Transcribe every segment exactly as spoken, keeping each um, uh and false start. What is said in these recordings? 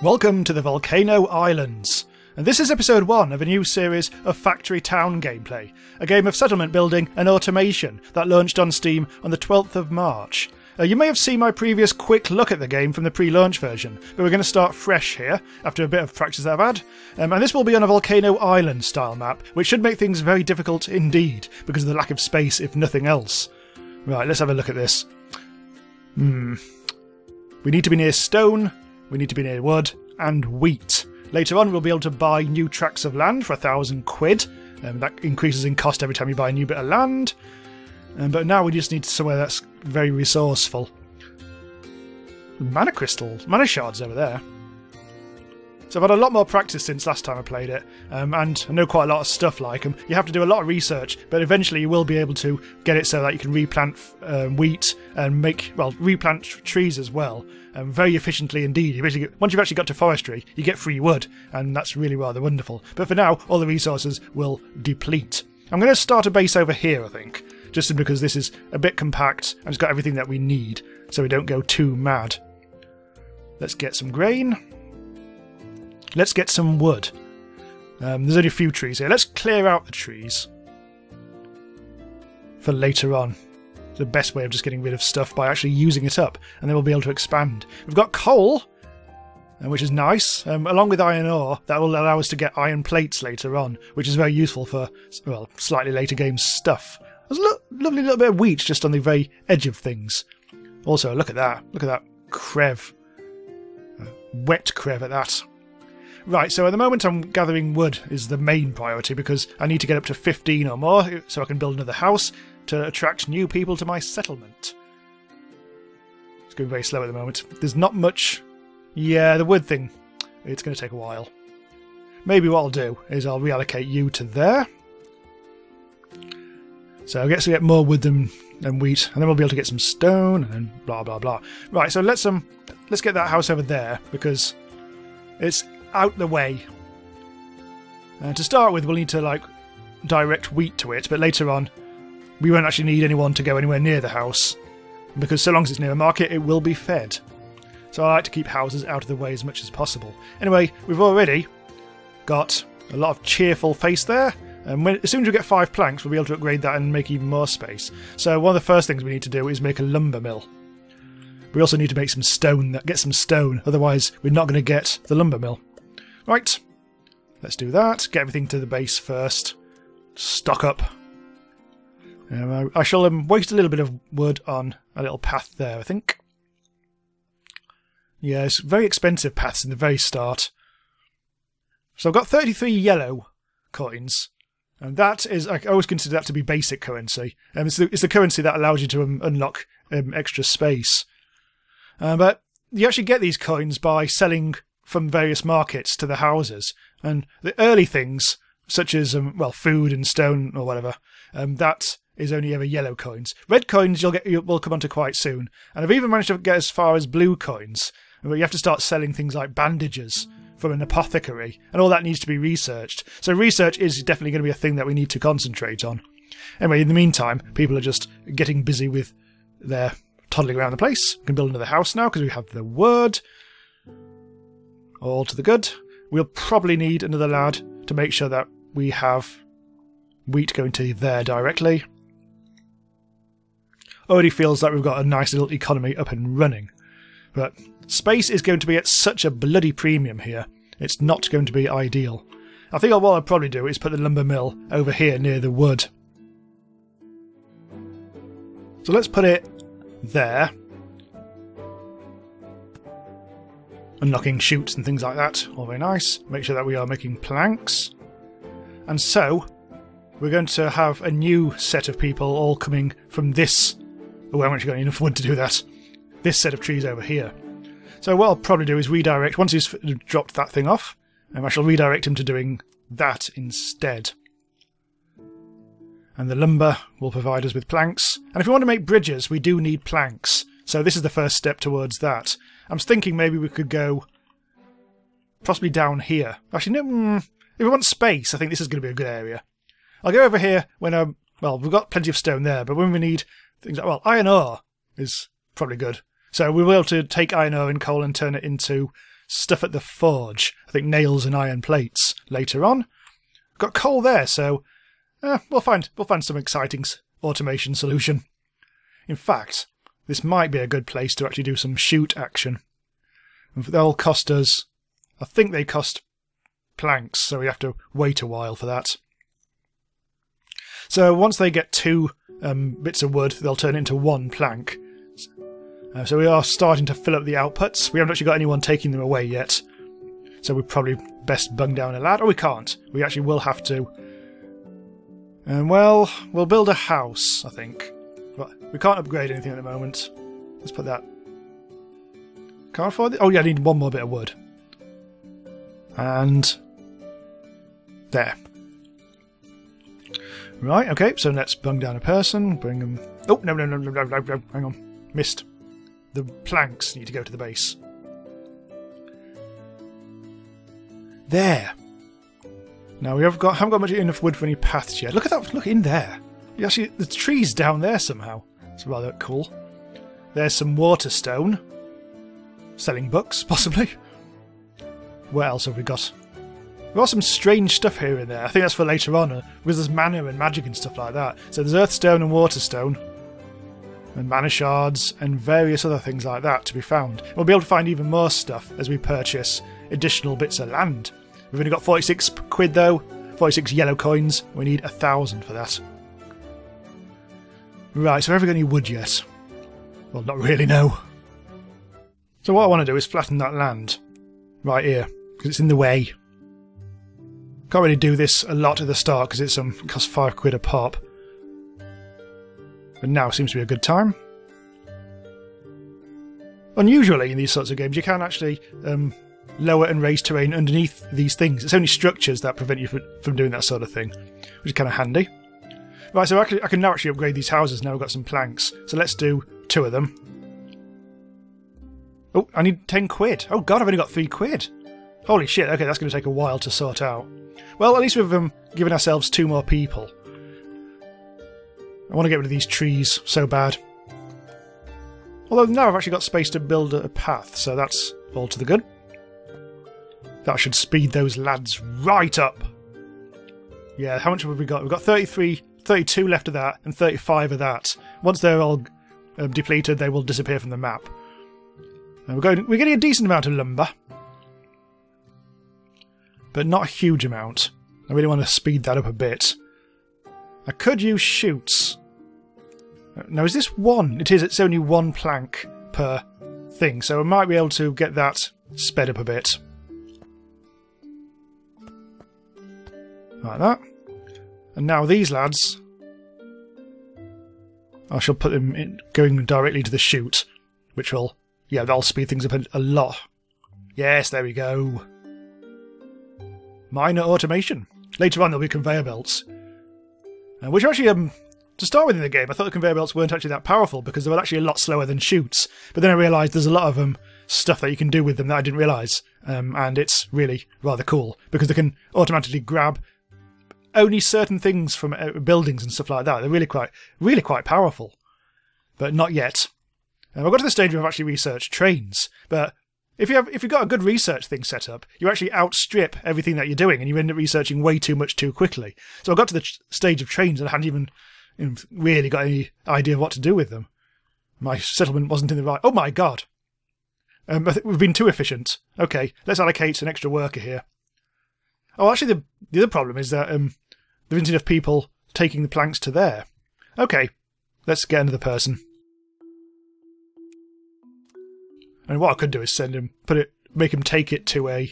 Welcome to the Volcano Islands, and this is episode one of a new series of Factory Town gameplay, a game of settlement building and automation that launched on Steam on the twelfth of March. Uh, you may have seen my previous quick look at the game from the pre-launch version, but we're going to start fresh here, after a bit of practice that I've had, um, and this will be on a Volcano Island style map, which should make things very difficult indeed, because of the lack of space if nothing else. Right, let's have a look at this. Hmm. We need to be near stone. We need to be near wood and wheat. Later on we'll be able to buy new tracts of land for a thousand quid. Um, that increases in cost every time you buy a new bit of land. Um, but now we just need somewhere that's very resourceful. Mana crystal. Mana shards over there. So I've had a lot more practice since last time I played it. Um, and I know quite a lot of stuff like them. You have to do a lot of research, but eventually you will be able to get it so that you can replant um, wheat and make, well, replant trees as well. Um, very efficiently indeed. You basically get, once you've actually got to forestry, you get free wood, and that's really rather wonderful. But for now, all the resources will deplete. I'm going to start a base over here, I think, just because this is a bit compact and it's got everything that we need, so we don't go too mad. Let's get some grain. Let's get some wood. Um, there's only a few trees here. Let's clear out the trees for later on. The best way of just getting rid of stuff by actually using it up, and then we'll be able to expand. We've got coal, which is nice, um, along with iron ore. That will allow us to get iron plates later on, which is very useful for, well, slightly later game stuff. There's a lo lovely little bit of wheat just on the very edge of things. Also, look at that. Look at that crev. Uh, wet crev at that. Right, so at the moment I'm gathering wood is the main priority, because I need to get up to fifteen or more so I can build another house to attract new people to my settlement. It's going very slow at the moment. There's not much... Yeah, the wood thing. It's going to take a while. Maybe what I'll do is I'll reallocate you to there. So I guess we get more wood than, than wheat, and then we'll be able to get some stone and blah blah blah. Right, so let's um let's get that house over there, because it's out the way. Uh, to start with, we'll need to like direct wheat to it, but later on we won't actually need anyone to go anywhere near the house, because so long as it's near a market it will be fed. So I like to keep houses out of the way as much as possible. Anyway, we've already got a lot of cheerful face there, and when, as soon as we get five planks we'll be able to upgrade that and make even more space. So one of the first things we need to do is make a lumber mill. We also need to make some stone, that get some stone, otherwise we're not going to get the lumber mill. Right, let's do that. Get everything to the base first. Stock up. Um, I, I shall um, waste a little bit of wood on a little path there, I think. Yeah, it's very expensive paths in the very start. So I've got thirty-three yellow coins. And that is, I always consider that to be basic currency. Um, it's, the, it's the currency that allows you to um, unlock um, extra space. Uh, but you actually get these coins by selling from various markets to the houses, and the early things such as um, well, food and stone or whatever, um, that is only ever yellow coins. Red coins you'll get you will come onto quite soon, and I've even managed to get as far as blue coins, but you have to start selling things like bandages from an apothecary, and all that needs to be researched. So research is definitely going to be a thing that we need to concentrate on. Anyway, in the meantime, people are just getting busy with their toddling around the place. We can build another house now because we have the wood. All to the good. We'll probably need another lad to make sure that we have wheat going to there directly. Already feels like we've got a nice little economy up and running. But space is going to be at such a bloody premium here. It's not going to be ideal. I think what I'll probably do is put the lumber mill over here near the wood. So let's put it there. Unlocking shoots and things like that, all very nice. Make sure that we are making planks. And so, we're going to have a new set of people all coming from this... Oh, I haven't actually got enough wood to do that. This set of trees over here. So what I'll probably do is redirect, once he's dropped that thing off, and I shall redirect him to doing that instead. And the lumber will provide us with planks. And if we want to make bridges, we do need planks. So this is the first step towards that. I'm thinking maybe we could go possibly down here. Actually, no, if we want space, I think this is going to be a good area. I'll go over here when, um, well, we've got plenty of stone there, but when we need things like, well, iron ore is probably good. So we will be able to take iron ore and coal and turn it into stuff at the forge. I think nails and iron plates later on. I've got coal there, so eh, we'll find we'll find some exciting automation solution. In fact, this might be a good place to actually do some shoot action. And they'll cost us, I think they cost planks, so we have to wait a while for that. So once they get two um, bits of wood, they'll turn into one plank. Uh, so we are starting to fill up the outputs. We haven't actually got anyone taking them away yet. So we're probably best bung down a lad. Or we can't. We actually will have to. And well, we'll build a house, I think. But we can't upgrade anything at the moment. Let's put that. Can't afford it. Oh yeah, I need one more bit of wood. And there. Right, okay, so let's bung down a person, bring them... Oh, no, no, no, no, no, no, no, hang on. Missed. The planks need to go to the base. There. Now, we have got, haven't got much enough wood for any paths yet. Look at that, look in there. You actually, the tree's down there somehow. It's rather cool. There's some water stone. Selling books, possibly. What else have we got? We've got some strange stuff here and there. I think that's for later on, because there's mana and magic and stuff like that. So there's earthstone and waterstone, and mana shards, and various other things like that to be found. We'll be able to find even more stuff as we purchase additional bits of land. We've only got forty-six quid though, forty-six yellow coins. We need a thousand for that. Right, so have we got any wood yet? Well, not really, no. So what I want to do is flatten that land right here, because it's in the way. Can't really do this a lot at the start because it's um, it costs five quid a pop. But now seems to be a good time. Unusually in these sorts of games, you can actually um, lower and raise terrain underneath these things. It's only structures that prevent you from doing that sort of thing, which is kind of handy. Right, so I can, I can now actually upgrade these houses now. I've got some planks, so let's do two of them. Oh, I need ten quid. Oh god, I've only got three quid. Holy shit, okay, that's going to take a while to sort out. Well, at least we've um, given ourselves two more people. I want to get rid of these trees so bad. Although now I've actually got space to build a path, so that's all to the good. That should speed those lads right up. Yeah, how much have we got? We've got thirty-three, thirty-two left of that, and thirty-five of that. Once they're all um, depleted, they will disappear from the map. And we're, going, we're getting a decent amount of lumber. But not a huge amount. I really want to speed that up a bit. I could use shoots. Now, is this one? It is. It's only one plank per thing, so I might be able to get that sped up a bit. Like that. And now these lads... I shall put them in, going directly to the shoot, which will... Yeah, that'll speed things up a lot. Yes, there we go. Minor automation. Later on there'll be conveyor belts. Uh, which are actually, um, to start with in the game, I thought the conveyor belts weren't actually that powerful because they were actually a lot slower than chutes. But then I realised there's a lot of um, stuff that you can do with them that I didn't realise. Um, and it's really rather cool because they can automatically grab only certain things from uh, buildings and stuff like that. They're really quite, really quite powerful. But not yet. Um, I've got to the stage where I've actually researched trains. But... If, you have, if you've got a good research thing set up, you actually outstrip everything that you're doing and you end up researching way too much too quickly. So I got to the stage of trains and I hadn't even you know, really got any idea of what to do with them. My settlement wasn't in the right... Oh my god! Um, I think we've been too efficient. Okay, let's allocate an extra worker here. Oh, actually the, the other problem is that um, there isn't enough people taking the planks to there. Okay, let's get another person. And what I could do is send him, put it, make him take it to a,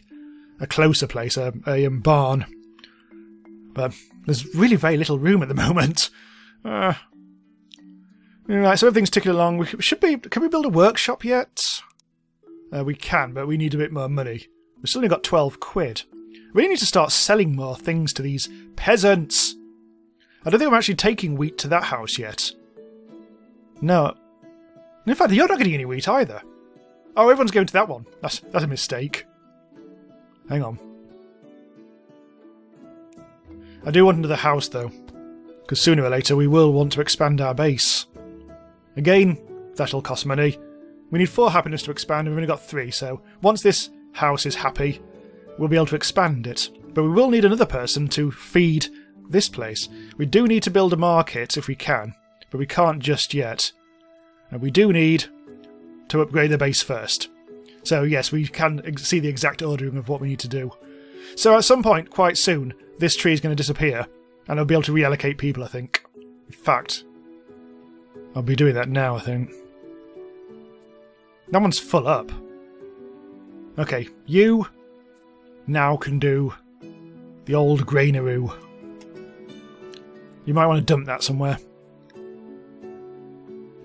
a closer place, a, a um, barn. But there's really very little room at the moment. Uh, right, so everything's ticking along. We should be. Can we build a workshop yet? Uh, we can, but we need a bit more money. We've still only got twelve quid. We really need to start selling more things to these peasants. I don't think I'm actually taking wheat to that house yet. No. In fact, you're not getting any wheat either. Oh, everyone's going to that one. That's that's a mistake. Hang on. I do want another house, though. Because sooner or later we will want to expand our base. Again, that'll cost money. We need four happiness to expand and we've only got three, so once this house is happy, we'll be able to expand it. But we will need another person to feed this place. We do need to build a market if we can, but we can't just yet. And we do need to upgrade the base first. So yes, we can see the exact ordering of what we need to do. So at some point, quite soon, this tree is going to disappear, and I'll be able to reallocate people, I think. In fact, I'll be doing that now, I think. That one's full up. Okay, you now can do the old granaroo. You might want to dump that somewhere.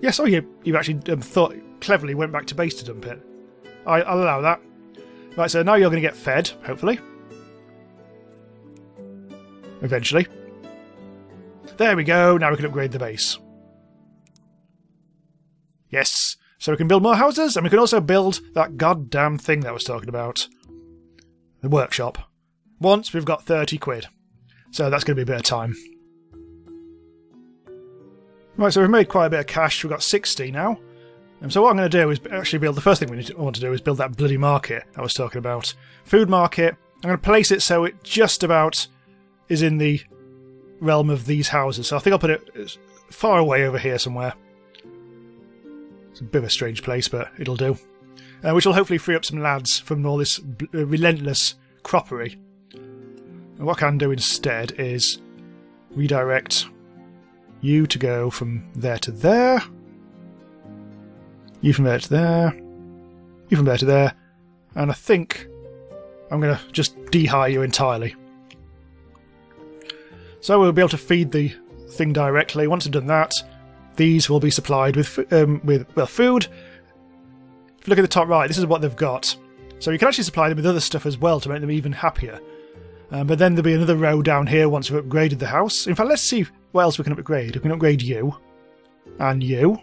Yes, oh, you, you actually um, thought cleverly went back to base to dump it. I, I'll allow that. Right, so now you're going to get fed, hopefully. Eventually. There we go, now we can upgrade the base. Yes, so we can build more houses, and we can also build that goddamn thing that I was talking about. The workshop. Once we've got thirty quid. So that's going to be a bit of time. Right, so we've made quite a bit of cash, we've got sixty now. And so what I'm going to do is actually build, the first thing we need to, want to do is build that bloody market I was talking about. Food market, I'm going to place it so it just about is in the realm of these houses. So I think I'll put it far away over here somewhere. It's a bit of a strange place, but it'll do. Uh, which will hopefully free up some lads from all this b uh, relentless croppery. And what I can do instead is redirect you to go from there to there, you from there to there, you from there to there, and I think I'm going to just dehydrate you entirely. So we'll be able to feed the thing directly. Once I've done that, these will be supplied with um, with well food. If you look at the top right, this is what they've got. So you can actually supply them with other stuff as well to make them even happier. Um, but then there'll be another row down here once we've upgraded the house. In fact, let's see what else we can upgrade. We can upgrade you. And you.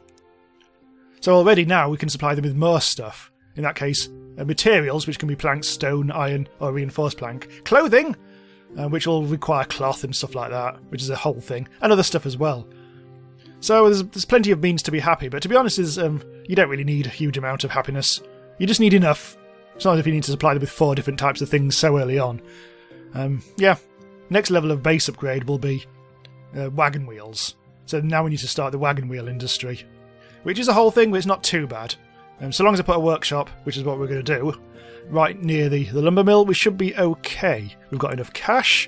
So already now we can supply them with more stuff. In that case, uh, materials, which can be planks, stone, iron, or reinforced plank. Clothing, uh, which will require cloth and stuff like that, which is a whole thing. And other stuff as well. So there's, there's plenty of means to be happy, but to be honest, is um, you don't really need a huge amount of happiness. You just need enough. Sometimes if you need to supply them with four different types of things so early on. Um, yeah, next level of base upgrade will be uh, wagon wheels. So now we need to start the wagon wheel industry, which is a whole thing, but it's not too bad. Um, so long as I put a workshop, which is what we're going to do, right near the, the lumber mill, we should be okay. We've got enough cash.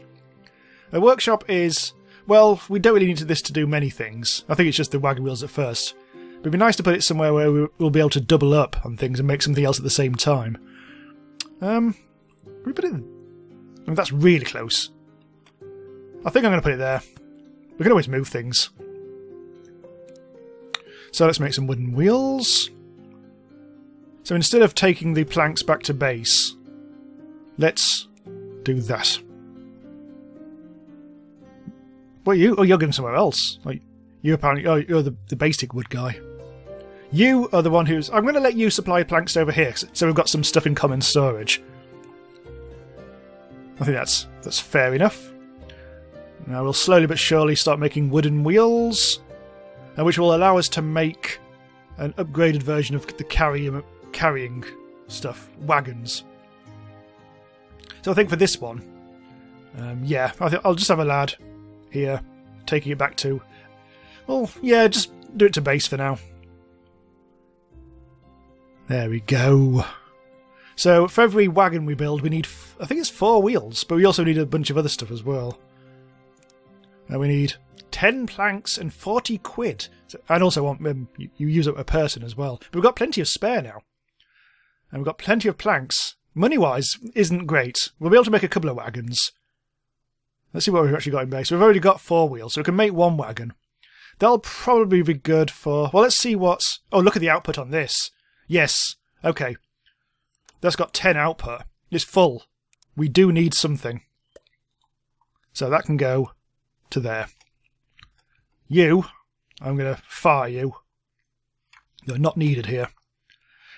A workshop is... well, we don't really need this to do many things. I think it's just the wagon wheels at first. But it'd be nice to put it somewhere where we'll be able to double up on things and make something else at the same time. Um, can we put it... I mean, that's really close. I think I'm going to put it there. We can always move things. So let's make some wooden wheels. So instead of taking the planks back to base, let's do that. What are you? Oh, you're going somewhere else. Like, you apparently... oh, you're the, the basic wood guy. You are the one who's... I'm going to let you supply planks over here, so we've got some stuff in common storage. I think that's that's fair enough. Now we'll slowly but surely start making wooden wheels, which will allow us to make an upgraded version of the carry, carrying stuff, wagons. So I think for this one, um, yeah, I think I'll just have a lad here, taking it back to... well, yeah, just do it to base for now. There we go. So for every wagon we build, we need... F I think it's four wheels, but we also need a bunch of other stuff as well. And we need ten planks and forty quid. So, and also want um, you, you use up a person as well. But we've got plenty of spare now. And we've got plenty of planks. Money-wise, isn't great. We'll be able to make a couple of wagons. Let's see what we've actually got in base. We've already got four wheels, so we can make one wagon. That'll probably be good for... well, let's see what's... oh, look at the output on this. Yes. Okay. That's got ten output. It's full. We do need something. So that can go to there. You. I'm going to fire you. You're not needed here.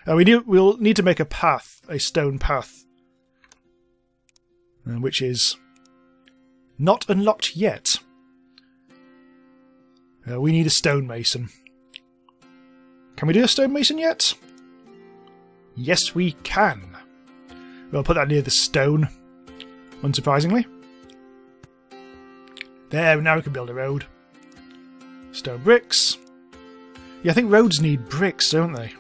Uh, we do, we'll need to make a path. A stone path. Uh, which is... not unlocked yet. Uh, we need a stonemason. Can we do a stonemason yet? Yes, we can. We'll put that near the stone, unsurprisingly. There, now we can build a road. Stone bricks. Yeah, I think roads need bricks, don't they?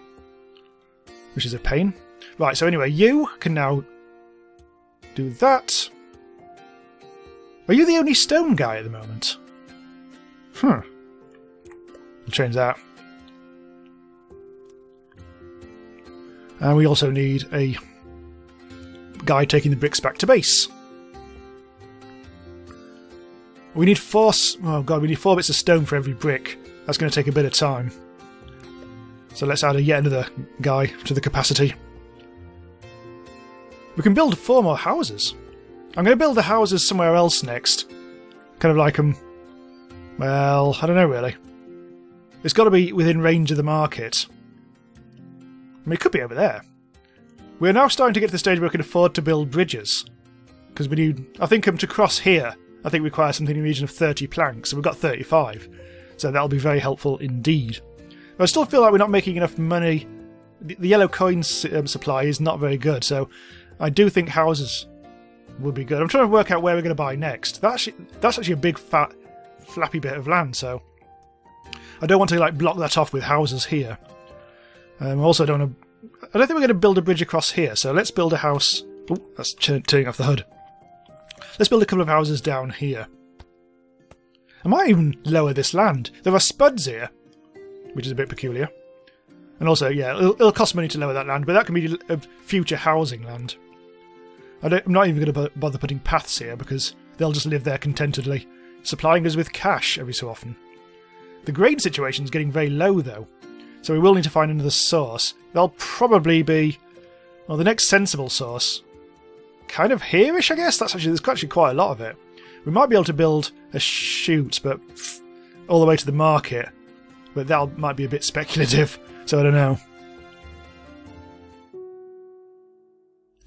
Which is a pain. Right, so anyway, you can now do that. Are you the only stone guy at the moment? Hmm. We'll change that. And we also need a guy taking the bricks back to base. We need four... Oh god, we need four bits of stone for every brick. That's going to take a bit of time. So let's add a yet another guy to the capacity. We can build four more houses. I'm going to build the houses somewhere else next. Kind of like them... Well, I don't know really. It's got to be within range of the market. I mean, it could be over there. We're now starting to get to the stage where we can afford to build bridges. Because we need... I think um, to cross here, I think requires something in the region of thirty planks, so we've got thirty-five. So that'll be very helpful indeed. But I still feel like we're not making enough money. The, the yellow coin um, supply is not very good, so I do think houses would be good. I'm trying to work out where we're going to buy next. That's actually, that's actually a big, fat, flappy bit of land, so... I don't want to like block that off with houses here. Um, I also don't want to... I don't think we're going to build a bridge across here, so let's build a house... Ooh, that's turning off the H U D. Let's build a couple of houses down here. I might even lower this land. There are spuds here, which is a bit peculiar. And also, yeah, it'll, it'll cost money to lower that land, but that can be a future housing land. I don't, I'm not even going to bother putting paths here, because they'll just live there contentedly, supplying us with cash every so often. The grain situation is getting very low, though, so we will need to find another source. That'll probably be... Well, the next sensible source... kind of here-ish, I guess? That's actually, there's actually quite a lot of it. We might be able to build a chute, but pff, all the way to the market. But that might be a bit speculative, so I don't know.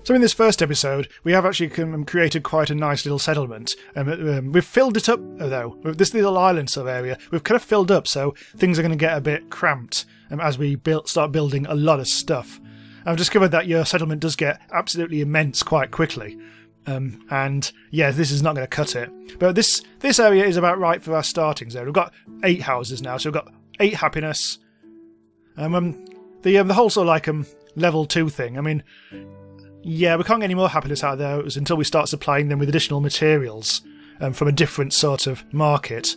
So in this first episode, we have actually created quite a nice little settlement. Um, um, we've filled it up, though. This little island sort of area, we've kind of filled up, so things are going to get a bit cramped um, as we build, start building a lot of stuff. I've discovered that your settlement does get absolutely immense quite quickly. Um, and yeah, this is not going to cut it. But this, this area is about right for our starting zone. We've got eight houses now, so we've got eight happiness. Um, um, the, um, the whole sort of like um, level two thing, I mean... Yeah, we can't get any more happiness out of those until we start supplying them with additional materials um, from a different sort of market.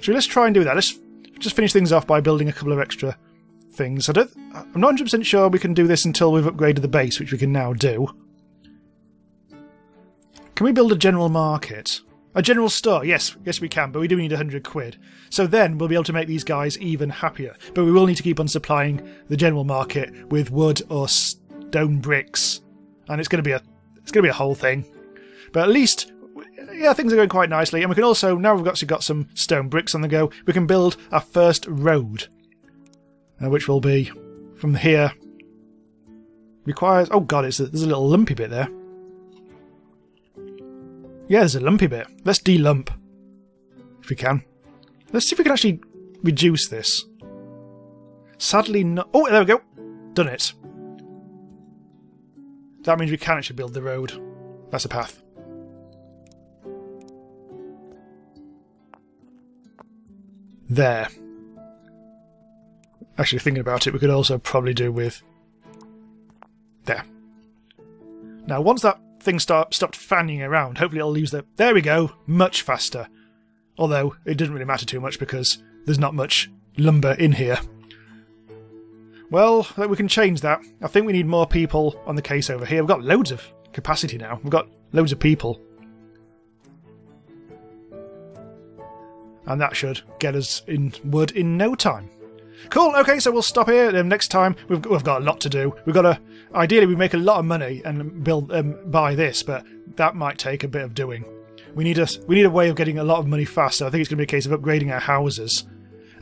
So let's try and do that. Let's just finish things off by building a couple of extra things. I don't, I'm not one hundred percent sure we can do this until we've upgraded the base, which we can now do. Can we build a general market? A general store? Yes, yes we can, but we do need a hundred quid. So then we'll be able to make these guys even happier. But we will need to keep on supplying the general market with wood or stone bricks. And it's going to be a it's going to be a whole thing, but at least yeah things are going quite nicely. And we can also, now we've actually got some stone bricks on the go, we can build our first road, uh, which will be from here. Requires oh god, it's a, there's a little lumpy bit there. Yeah, there's a lumpy bit. Let's de-lump if we can. Let's see if we can actually reduce this. Sadly, no. Oh, there we go. Done it. That means we can actually build the road. That's a path. There. Actually, thinking about it, we could also probably do with... There. Now, once that thing start, stopped fanning around, hopefully it'll lose the... There we go! Much faster. Although, it doesn't really matter too much because there's not much lumber in here. Well, we can change that. I think we need more people on the case over here. We've got loads of capacity now. We've got loads of people. And that should get us in wood in no time. Cool, okay, so we'll stop here. Um, next time, we've, we've got a lot to do. We've got to... Ideally, we make a lot of money and build um, buy this, but that might take a bit of doing. We need, a, we need a way of getting a lot of money faster. I think it's going to be a case of upgrading our houses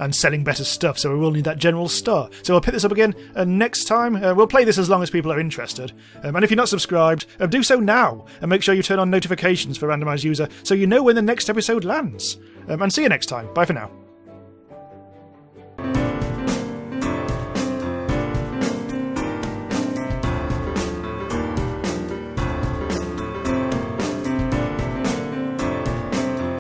and selling better stuff, so we will need that general store. So we'll pick this up again uh, next time. Uh, we'll play this as long as people are interested. Um, and if you're not subscribed, uh, do so now, and make sure you turn on notifications for Randomised User so you know when the next episode lands. Um, and see you next time. Bye for now.